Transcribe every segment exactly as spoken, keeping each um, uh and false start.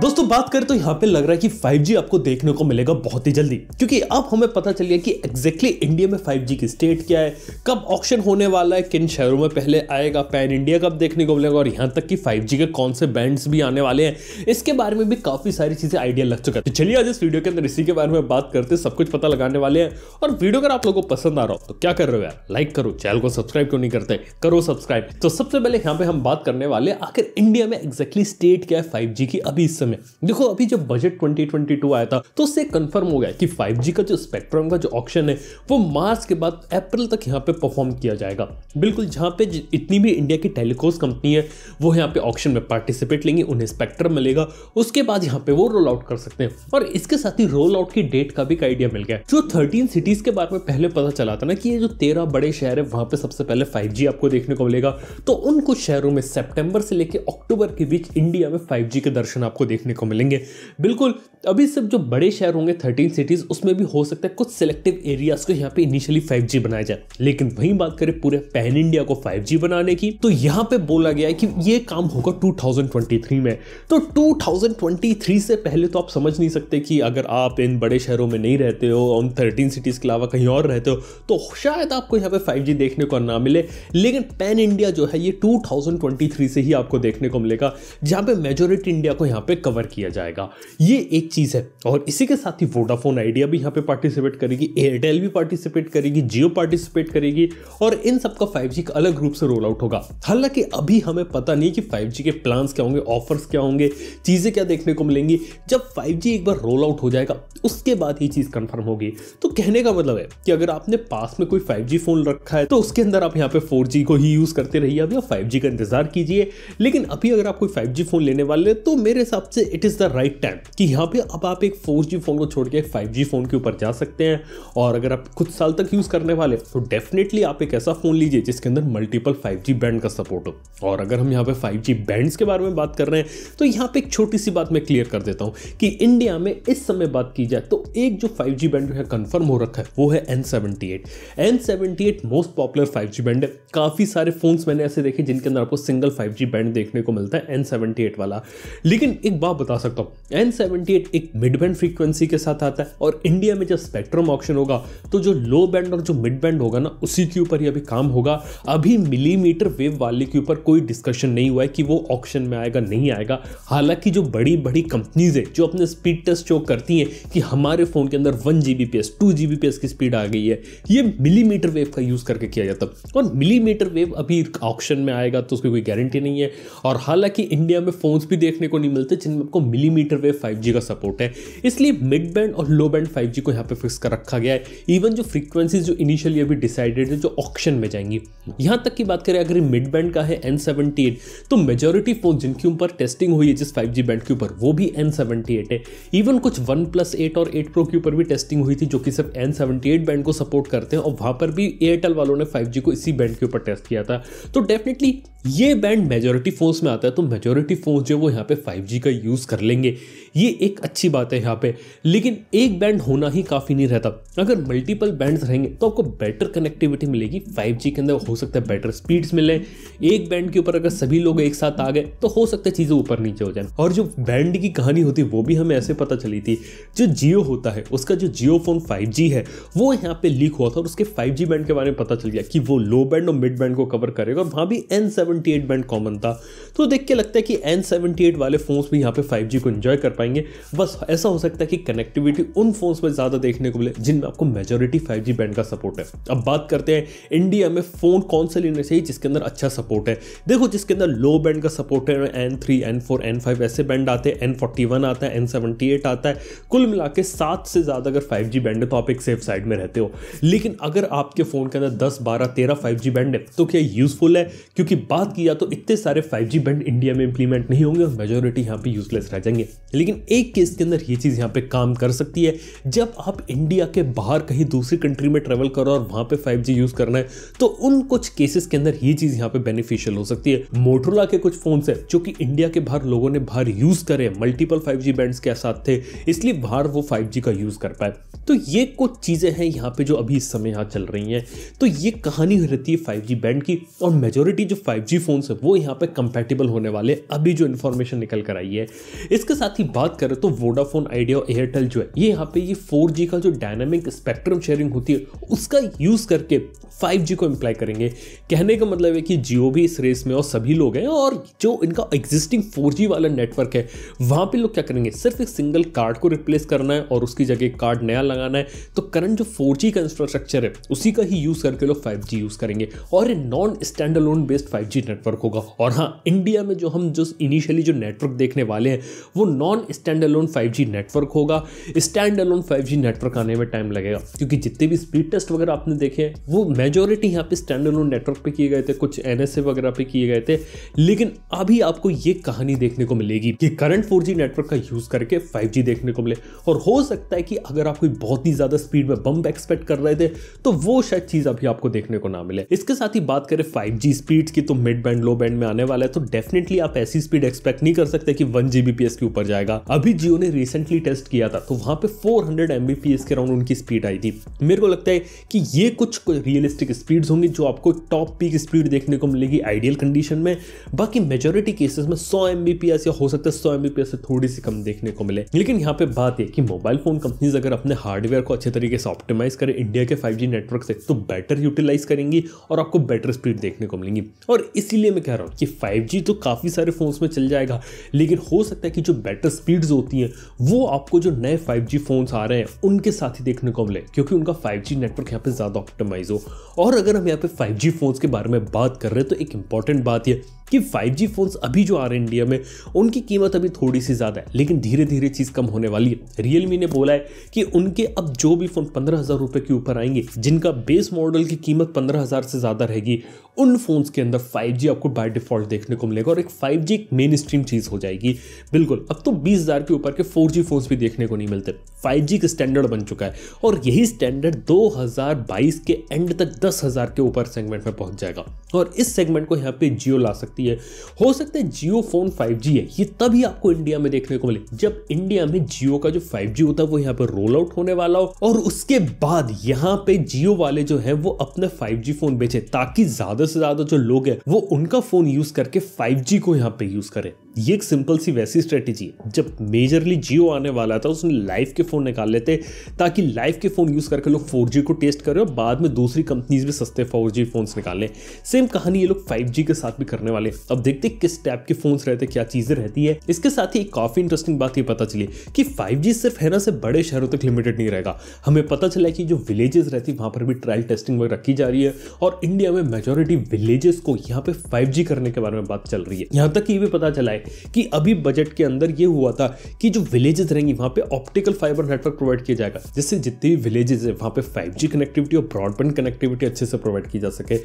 दोस्तों बात करें तो यहाँ पे लग रहा है कि फाइव जी आपको देखने को मिलेगा बहुत ही जल्दी, क्योंकि अब हमें पता चल गया कि एक्जैक्टली इंडिया में फाइव जी की स्टेट क्या है, कब ऑक्शन होने वाला है, किन शहरों में पहले आएगा, पैन इंडिया कब देखने को मिलेगा और यहाँ तक कि फाइव जी के कौन से बैंड्स भी आने वाले हैं, इसके बारे में भी काफ़ी सारी चीज़ें आइडिया लग चुका है। तो चलिए आज इस वीडियो के अंदर इसी के बारे में बात करते, सब कुछ पता लगाने वाले हैं। और वीडियो अगर आप लोगों को पसंद आ रहा हो तो क्या कर रहे हो यार, लाइक करो, चैनल को सब्सक्राइब क्यों नहीं करते, करो सब्सक्राइब। तो सबसे पहले यहाँ पे हम बात करने वाले आखिर इंडिया में एक्जैक्टली स्टेट क्या है फाइव जी की। अभी में देखो अभी जब बजट ट्वेंटी ट्वेंटी टू आया था तो उससे कंफर्म हो गया कि फाइव जी का जो स्पेक्ट्रम का जो ऑक्शन है वो मार्च के बाद अप्रैल तक यहां पे परफॉर्म किया जाएगा। बिल्कुल जहां पे इतनी भी इंडिया की टेलीकॉम्स कंपनी है वो यहां पे ऑक्शन में पार्टिसिपेट लेंगे, उन्हें स्पेक्ट्रम मिलेगा, उसके बाद यहां पे वो रोल आउट कर सकते हैं। और इसके साथ ही रोल आउट की डेट का भी आइडिया मिल गया। जो थर्टीन सिटीज के बारे में पहले पता चला था ना कि ये जो तेरह बड़े शहर है वहां पर सबसे पहले फाइव जी आपको देखने को मिलेगा, तो उन कुछ शहरों में सितंबर से लेकर अक्टूबर के बीच इंडिया में फाइव जी के दर्शन आपको देखने को मिलेंगे। बिल्कुल अभी सब जो बड़े शहर होंगे थर्टीन सिटीज उसमें भी हो सकता है कुछ सिलेक्टिव एरियाज को यहाँ पे इनिशियली फाइव जी बनाया जाए, लेकिन वहीं बात करें पूरे पैन इंडिया को फाइव जी बनाने की तो यहाँ पे बोला गया है कि ये काम होगा टू थाउजेंड ट्वेंटी थ्री में। तो टू थाउजेंड ट्वेंटी थ्री से पहले तो आप समझ नहीं सकते कि अगर आप इन बड़े शहरों में नहीं रहते हो, उन थर्टीन सिटीज के अलावा कहीं और रहते हो तो शायद आपको यहाँ पे फाइव जी देखने को ना मिले, लेकिन पैन इंडिया जो है ये टू थाउजेंड ट्वेंटी थ्री से ही आपको देखने को मिलेगा, जहाँ पे मेजोरिटी इंडिया को यहाँ पे कवर किया जाएगा। ये एक चीज है। और इसी के साथ ही वोडाफोन आइडिया भी यहाँ पे पार्टिसिपेट करेगी, एयरटेल भी पार्टिसिपेट करेगी, जियो पार्टिसिपेट करेगी और इन सबका फाइव जी का अलग रूप से रोल आउट होगा। हालांकि अभी हमें पता नहीं कि फाइव जी के प्लान्स क्या होंगे, ऑफर्स क्या होंगे, चीजें क्या देखने को मिलेंगी। जब फाइव जी एक बार रोल आउट हो जाएगा उसके बाद ये चीज कंफर्म होगी। तो कहने का मतलब है कि अगर आपने पास में कोई फाइव जी फोन रखा है तो उसके अंदर आप यहाँ पे फोर जी को ही यूज करते रहिए अभी, फाइव जी का इंतजार कीजिए। लेकिन अभी अगर आप कोई फाइव जी फोन लेने वाले हैं तो मेरे हिसाब से it is the right time कि यहाँ पे अब आप एक फोर जी फोन को छोड़ के फाइव जी फोन के ऊपर जा सकते हैं। और अगर आप कुछ साल तक यूज करने वाले तो डेफिनेटली आप एक ऐसा फोन लीजिए जिसके अंदर मल्टीपल फाइव जी बैंड का सपोर्ट हो। और अगर हम यहाँ पे फाइव जी बैंड्स के बारे में बात कर रहे हैं तो यहाँ पे एक छोटी सी बात मैं क्लियर कर देता हूँ कि इंडिया में इस समय बात की जाए तो एक जो फाइव जी बैंड है कंफर्म हो रखा है वो है N seventy eight. N seventy eight most popular five G band है। काफी सारे फोन्स मैंने ऐसे देखे जिनके अंदर आपको सिंगल फाइव जी बैंड देखने को मिलता है एन सेवेंटी एट वाला। लेकिन एक बात बता सकता हूं, एन सेवेंटी एट एक मिड बैंड फ्रीक्वेंसी के साथ आता है और इंडिया में जब स्पेक्ट्रम ऑक्शन होगा तो जो लो बैंड और जो मिड बैंड होगा ना उसी के ऊपर ही अभी काम होगा। अभी मिलीमीटर वेव वाले के ऊपर कोई डिस्कशन नहीं हुआ है कि वो ऑक्शन में आएगा नहीं आएगा। हालांकि जो बड़ी बड़ी कंपनीज है जो अपने स्पीड टेस्ट शो करती हैं कि हमारे फोन के अंदर one G B P S two G B P S की स्पीड आ गई है, ये मिलीमीटर वेव का यूज करके किया जाता है। और मिलीमीटर वेव अभी ऑक्शन में आएगा तो उसकी कोई गारंटी नहीं है। और हालांकि इंडिया में फोन्स भी देखने को नहीं मिलते जिनमें आपको मिलीमीटर वेव फाइव जी का सपोर्ट है, इसलिए मिड बैंड और लो बैंड फाइव जी को यहाँ पे फिक्स कर रखा गया है। इवन जो फ्रीक्वेंसीज जो इनिशियली अभी डिसाइडेड है जो ऑक्शन में जाएंगी, यहाँ तक की बात करें अगर मिड बैंड का है एन सेवेंटी एट तो मेजोरिटी फोन जिनके ऊपर टेस्टिंग हुई है जिस फाइव जी बैंड के ऊपर वो भी एन सेवेंटी एट है। इवन कुछ वन प्लस एट और एट प्रो के ऊपर भी टेस्टिंग हुई थी जो कि सिर्फ एन सेवेंटी एट बैंड को सपोर्ट करते हैं और वहाँ पर भी एयरटेल वालों ने फाइव जी को इसी बैंड के ऊपर टेस्ट किया था। तो डेफिनेटली ये बैंड मेजोरिटी फोन्स में आता है तो मेजोरिटी फोन्स जो वो यहाँ पे फाइव जी का यूज़ कर लेंगे, ये एक अच्छी बात है यहाँ पे। लेकिन एक बैंड होना ही काफ़ी नहीं रहता, अगर मल्टीपल बैंड्स रहेंगे तो आपको बेटर कनेक्टिविटी मिलेगी फाइव जी के अंदर, हो सकता है बेटर स्पीड्स मिले। एक बैंड के ऊपर अगर सभी लोग एक साथ आ गए तो हो सकता है चीज़ें ऊपर नीचे हो जाए। और जो बैंड की कहानी होती वो भी हमें ऐसे पता चली थी, जो जियो होता है उसका जो जियो फोन फाइव जी है वो यहाँ पर लीक हुआ था और उसके फाइव जी बैंड के बारे में पता चल गया कि वो लो बैंड और मिड बैंड को कवर करेगा और वहाँ भी N seventy eight band common था। तो देख के लगता है कि एन सेवेंटी एट वाले फोन्स भी यहाँ पे फाइव जी को एंजॉय कर पाएंगे। बस ऐसा हो सकता है कि कनेक्टिविटी उन फोन्स में ज़्यादा देखने को मिले जिनमें आपको मेजॉरिटी फाइव जी बैंड का सपोर्ट है। अब बात करते हैं इंडिया में फ़ोन कौन से लेने चाहिए जिसके अंदर अच्छा सपोर्ट है। देखो जिसके अंदर लो बैंड का सपोर्ट है, N three, N four, N five ऐसे बैंड आते हैं, एन फोर्टी वन आता है, एन सेवेंटी एट आता है। कुल मिला के सात से ज़्यादा अगर फाइव जी बैंड है तो आप एक सेफ साइड में रहते हो। लेकिन अगर आपके फ़ोन के अंदर दस बारह तेरह फाइव जी बैंड है तो क्या यूज़फुल है, क्योंकि बात किया तो इतने सारे फाइव जी बैंड इंडिया में इंप्लीमेंट नहीं होंगे और मेजोरिटी यहाँ पे यूजलेस रह जाएंगे। लेकिन एक केस के अंदर ये चीज़ यहाँ पे काम कर सकती है, जब आप इंडिया के बाहर कहीं दूसरी कंट्री में ट्रैवल करो और वहाँ पे फाइव जी यूज़ करना है तो उन कुछ केसेस के अंदर ये चीज़ यहाँ पे बेनिफिशियल हो सकती है। मोटोरोला के कुछ फ़ोन्स है जो कि इंडिया के बाहर लोगों ने बाहर यूज़ करे, मल्टीपल फाइव जी बैंड्स के साथ थे, इसलिए बाहर वो फाइव जी का यूज़ कर पाए। तो ये कुछ चीज़ें हैं यहाँ पे जो अभी इस समय यहाँ चल रही हैं। तो ये कहानी रहती है फाइव जी बैंड की और मेजोरिटी जो फाइव जी फोन्स है वो यहाँ पे कंपैटिबल होने वाले, अभी जो इन्फॉर्मेशन निकल कर आई है। है। इसके साथ ही बात करें तो वोडाफोन आइडिया और एयरटेल जो है ये यहाँ पे ये फोर जी का जो डायनामिक स्पेक्ट्रम शेयरिंग होती है उसका यूज़ करके फाइव जी को इम्प्लाई करेंगे। कहने का मतलब है कि जियो भी इस रेस में और सभी लोग हैं, और जो इनका एग्जिस्टिंग फोर जी वाला नेटवर्क है वहाँ पे लोग क्या करेंगे, सिर्फ एक सिंगल कार्ड को रिप्लेस करना है और उसकी जगह कार्ड नया लगाना है। तो करंट जो फोर जी का इंफ्रास्ट्रक्चर है उसी का ही यूज़ करके लोग फाइव जी यूज़ करेंगे और ये non stand alone based five G network होगा। और हाँ, इंडिया में जो हम जो इनिशियली जो नेटवर्क देखने वाले हैं वो non stand alone five G network होगा। Stand alone five G network आने में टाइम लगेगा क्योंकि जितने भी स्पीड टेस्ट वगैरह आपने देखे हैं वो मेजोरिटी यहाँ पे स्टैंड अलोन नेटवर्क पे किए गए थे, कुछ एनएसए वगैरह पे किए गए थे। लेकिन अभी आपको ये कहानी देखने को मिलेगी कि करंट फोर जी नेटवर्क का यूज़ करके फाइव जी देखने को मिले, और हो सकता है कि अगर आप कोई बहुत ही ज़्यादा स्पीड में बम्प एक्सपेक्ट कर रहे थे तो वो शायद चीज़ अभी आपको देखने को ना मिले। इसके साथ ही बात करें फाइव जी स्पीड की तो मिड बैंड लो बैंड में आने वाला है, तो डेफिनेटली आप ऐसी स्पीड एक्सपेक्ट नहीं कर सकते कि वन जीबीपीएस के ऊपर जाएगा। अभी जियो ने रिसेंटली टेस्ट किया था तो वहाँ पे फोर हंड्रेड एमबीपीएस के अराउंड उनकी स्पीड आई थी। मेरे को लगता है कि ये कुछ रियलिस्टिक स्पीड्स होंगी जो आपको टॉप पीक स्पीड देखने को मिलेगी आइडियल कंडीशन में। बाकी मेजोरिटी केसेस में सौ एमबीपीएस या हो सकता है सौ एमबीपीएस से थोड़ी सी कम देखने को मिले। लेकिन यहाँ पे बात है कि मोबाइल फोन कंपनीज अगर अपने हार्डवेयर को अच्छे तरीके से ऑप्टिमाइज करें इंडिया के फाइव जी नेटवर्क से तो बेटर यूटिलाइज करेंगी और आपको बेटर स्पीड देखने को मिलेंगी। और इसीलिए मैं कह रहा हूँ कि फाइव जी तो काफ़ी सारे फोन्स में चल जाएगा, लेकिन हो सकता है कि जो बेटर स्पीड्स होती हैं वो आपको जो नए फाइव जी फोन्स आ रहे हैं उनके साथ ही देखने को मिले क्योंकि उनका फाइव जी नेटवर्क यहाँ पे ज़्यादा ऑप्टिमाइज हो। और अगर हम यहाँ पे फाइव जी फोन्स के बारे में बात कर रहे हैं तो एक इंपॉर्टेंट बात ये कि फाइव जी फोन्स अभी जो आ रहे हैं इंडिया में उनकी कीमत अभी थोड़ी सी ज़्यादा है, लेकिन धीरे धीरे चीज़ कम होने वाली है। रियलमी ने बोला है कि उनके अब जो भी फ़ोन पंद्रह हज़ार रुपये के ऊपर आएंगे जिनका बेस मॉडल की कीमत पंद्रह हज़ार से ज़्यादा रहेगी उन फोन्स के अंदर फाइव जी आपको बाय डिफ़ॉल्ट देखने को मिलेगा और एक फाइव जी एक मेन स्ट्रीम चीज़ हो जाएगी। बिल्कुल, अब तो बीस हज़ार के ऊपर के फोर जी फोन्स भी देखने को नहीं मिलते, फाइव जी का स्टैंडर्ड बन चुका है और यही स्टैंडर्ड दो हज़ार बाईस के एंड तक दस हज़ार के ऊपर सेगमेंट में पहुंच जाएगा और इस सेगमेंट को यहाँ पे जियो ला सकती है। हो सकता है जियो फोन फाइव जी है ये तभी आपको इंडिया में देखने को मिले जब इंडिया में जियो का जो फाइव जी होता है वो यहाँ पर रोल आउट होने वाला हो और उसके बाद यहाँ पे जियो वाले जो है वो अपने फाइव जी फोन बेचे ताकि ज़्यादा से ज़्यादा जो लोग हैं वो उनका फ़ोन यूज़ करके फाइव जी को यहाँ पे यूज़ करें। ये एक सिंपल सी वैसी स्ट्रेटेजी है जब मेजरली जियो आने वाला था उसने लाइव के फ़ोन निकाल लेते ताकि लाइव के फ़ोन यूज़ करके लोग फोर जी को टेस्ट करें और बाद में दूसरी कंपनीज भी सस्ते फोर जी फ़ोन्स निकालें। सेम कहानी ये लोग फाइव जी के साथ भी करने वाले। अब देखते किस टाइप के फ़ोन्स रहते, क्या चीज़ें रहती है। इसके साथ ही एक काफ़ी इंटरेस्टिंग बात ये पता चली कि फाइव जी सिर्फ है ना से बड़े शहरों तक लिमिटेड नहीं रहेगा। हमें पता चला कि जो विलेजेस रहती वहाँ पर भी ट्रायल टेस्टिंग वगैरह रखी जा रही है और इंडिया में मेजोरिटी विलेजेस को यहाँ पर फाइव जी करने के बारे में बात चल रही है। यहाँ तक ये भी पता चला है कि अभी बजट के अंदर ये हुआ था कि जो विलेजेस रहेंगी वहां पे ऑप्टिकल फाइबर नेटवर्क प्रोवाइड किया जाएगा जिससे जितने भी विलेजेस है वहां पे फाइव जी कनेक्टिविटी और ब्रॉडबैंड कनेक्टिविटी अच्छे से प्रोवाइड की जा सके,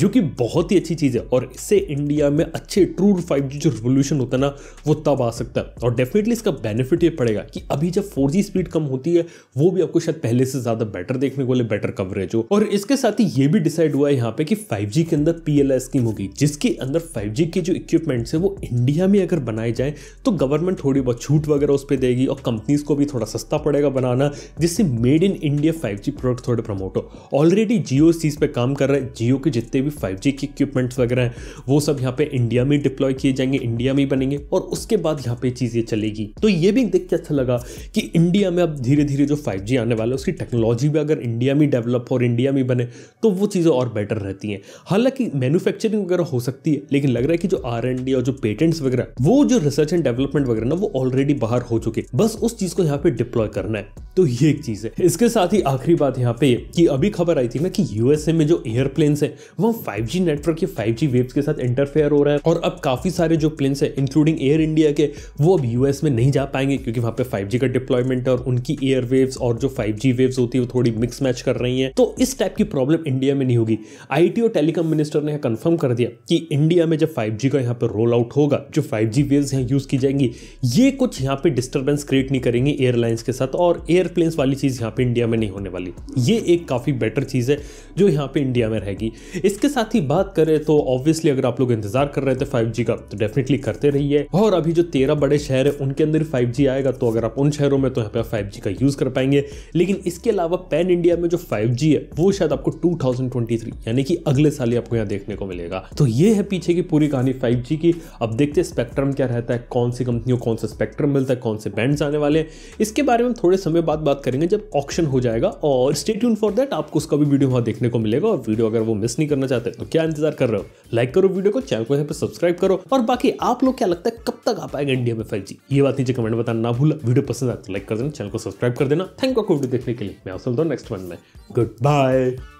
जो कि बहुत ही अच्छी चीज है। और इससे इंडिया में अच्छे ट्रू फाइव जी जो रिवोल्यूशन होता है ना वो तब आ सकता है और डेफिनेटली इसका बेनिफिट ये पड़ेगा कि अभी जब फोर जी स्पीड कम होती है वो भी आपको शायद पहले से ज्यादा बेटर देखने को मिले, बेटर कवरेज हो। और इसके साथ ही ये भी डिसाइड हुआ है यहाँ पे कि फाइव जी के अंदर पीएलआई स्कीम होगी जिसके अंदर फाइव जी के जो इक्विपमेंट्स है वो इंडिया में अगर बनाए जाए तो गवर्नमेंट थोड़ी बहुत छूट वगैरह उस पर देगी और कंपनीज को भी थोड़ा सस्ता पड़ेगा बनाना जिससे made in India five G product थोड़े प्रमोट हो। ऑलरेडी जियो इस चीज़ पे काम कर रहा है। जियो के जितने भी फाइव जी के इक्विपमेंट्स वगैरह हैं वो सब यहाँ पे इंडिया में डिप्लॉय किए जाएंगे, इंडिया में ही बनेंगे और उसके बाद यहाँ पे चीज़ें चलेगी। तो ये भी देख के अच्छा लगा कि इंडिया में अब धीरे धीरे जो फाइव जी आने वाला है उसकी टेक्नोलॉजी भी अगर इंडिया में डेवलप हो और इंडिया में बने तो वो चीज़ें और बेटर रहती हैं। हालांकि मैन्युफैक्चरिंग वगैरह हो सकती है, लेकिन लग रहा है कि जो आर एंड डी और जो पेटेंट्स वगैरह वो जो रिसर्च एंड डेवलपमेंट वगैरह ना वो ऑलरेडी बाहर हो चुके, बस उस चीज को यहाँ पे डिप्लॉय करना है। तो ये एक चीज है। इसके साथ ही आखिरी बात यहाँ पे कि अभी खबर आई थी ना कि यूएसए में जो एयरप्लेन्स हैं वो फाइव जी नेटवर्क के फाइव जी वेव्स के साथ इंटरफेयर हो रहे हैं और अब काफी सारे जो प्लेन्स हैं इंक्लूडिंग एयर इंडिया के वो अब यूएस में नहीं जा पाएंगे क्योंकि वहाँ पे फाइव जी का डिप्लॉयमेंट है और उनकी एयर वेव्स और जो फाइव जी वेव्स होती है वो थोड़ी मिक्स मैच कर रही है। तो इस टाइप की प्रॉब्लम इंडिया में नहीं होगी। आईटी और टेलीकॉम मिनिस्टर ने कंफर्म कर दिया कि इंडिया में जब फाइव जी का यहाँ पे रोल आउट होगा जो फाइव जी वेव्स यहाँ यूज़ की जाएंगी ये कुछ यहाँ पे डिस्टर्बेंस क्रिएट नहीं करेंगे एयरलाइंस के साथ और एयरप्लेन्स वाली चीज़ यहाँ पे इंडिया में नहीं होने वाली। ये एक काफ़ी बेटर चीज़ है जो यहाँ पे इंडिया में रहेगी। इसके साथ ही बात करें तो ऑब्वियसली अगर आप लोग इंतजार कर रहे थे फाइव जी का तो डेफिनेटली करते रहिए और अभी जो तेरह बड़े शहर है उनके अंदर फाइव जी आएगा तो अगर आप उन शहरों में तो यहाँ पर फाइव जी का यूज़ कर पाएंगे। लेकिन इसके अलावा पैन इंडिया में जो फाइव जी है वो शायद आपको टू थाउजेंड ट्वेंटी थ्री यानी कि अगले साल ही आपको यहाँ देखने को मिलेगा। तो ये है पीछे की पूरी कहानी फाइव जी की। अब देखते हैं स्पेक्ट्रम क्या रहता है, कौन सी कंपनियों कौन सा स्पेक्ट्रम मिलता है, कौन से बैंड्स आने वाले हैं, इसके बारे में थोड़े समय बाद बात करेंगे जब ऑक्शन हो जाएगा। और स्टे ट्यून फॉर दैट, आपको उसका भी वीडियो वहाँ देखने को मिलेगा। और वीडियो अगर वो मिस नहीं करना चाहते तो क्या इंतजार कर रहे हो, लाइक करो वीडियो को, चैनल को यहाँ पर सब्सक्राइब करो। और बाकी आप लोग क्या लगता है कब तक आ पाएगा इंडिया में फाइव जी, ये बात नीचे कमेंट बताना ना भूला। वीडियो पसंद आए तो लाइक कर देना, चैनल को सब्सक्राइब कर देना। थैंक यू आपको वीडियो देखने के लिए। मैं आपसे मिलता हूं नेक्स्ट वन में। Good bye.